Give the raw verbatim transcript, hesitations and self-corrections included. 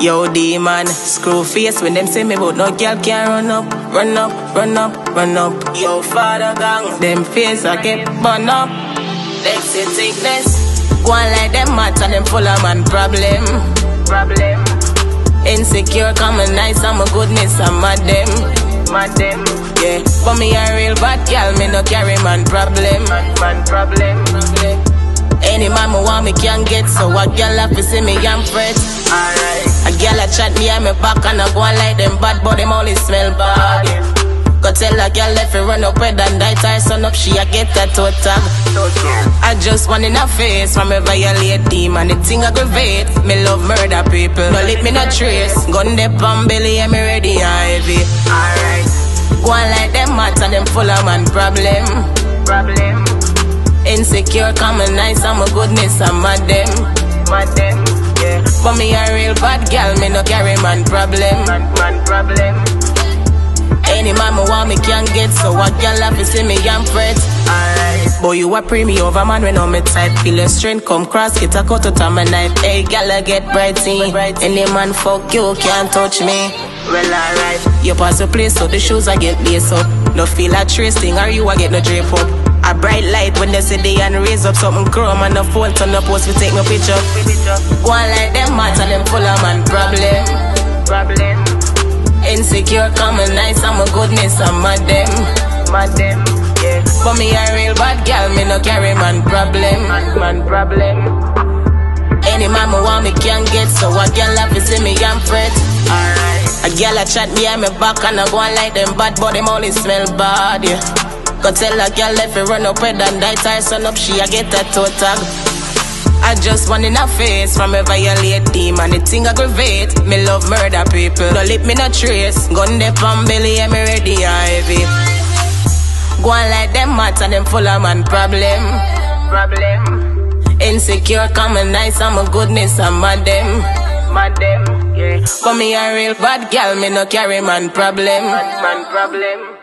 Yo, demon, screw face when them say me but no girl can run up, run up, run up, run up. Yo, father gang, them face I get burn up. Lexie Thickness, one like them match and them full of man problem. Problem. Insecure, come and nice, I'm a goodness, I'm mad them, mad them. Yeah, but me a real bad girl, me no carry man problem, man problem. Yeah. Any man me want me can get, so a girl have to see me and fret. Alright. A girl a chat me and me back and I go and like them bad, but them only smell bad. Go tell a girl if you run up red and die tie sun up, she a get that toe tag. I just want in her face from me violate demon, the thing aggravate. Me love murder people, no lip me no trace. Gun dep on belly and me ready and heavy. Alright. Go and like them hot and them full of man problem. Problem. Insecure, come and nice, I'm a goodness, I'm mad them, mad them, yeah. But me a real bad girl, me no carry man problem, man, man problem. Any man me want me can get, so a girl have to see me and fret. Alright. Boy, you a pre me over man when I'm a type. Feel your strength, come cross, get a cut out of my knife. Hey, girl, I get brighty. Any man fuck you, can't touch me. Well, alright. You pass the place, so the shoes I get lace up. No feel a trace thing, or you a get no drape up. A bright light when they say they and raise up something chrome and the phone turn up post we take no picture. Go on like them hot and them full of man problem. Problem. Insecure, come and nice, I'm a goodness, I'm mad them, mad them, yeah. But me a real bad girl, me no carry man problem, man, man problem. Any man me want me can get, so a girl have to see me and fret. Alright. A girl a chat me and me back and I go on like them bad, but them only smell bad, yeah. Go tell a girl if you run up red and die tie sun up, she a get that toe tag. I just want in her face from a violate demon, the thing aggravate. Me love murder people, no lip me no trace. Gun dep on belly and me ready and heavy. Go on like them hot and them full of man problem, problem. Insecure, come and nice, I'm a goodness, I'm mad them, mad them, yeah. But me a real bad girl, me no carry man problem, man, man problem.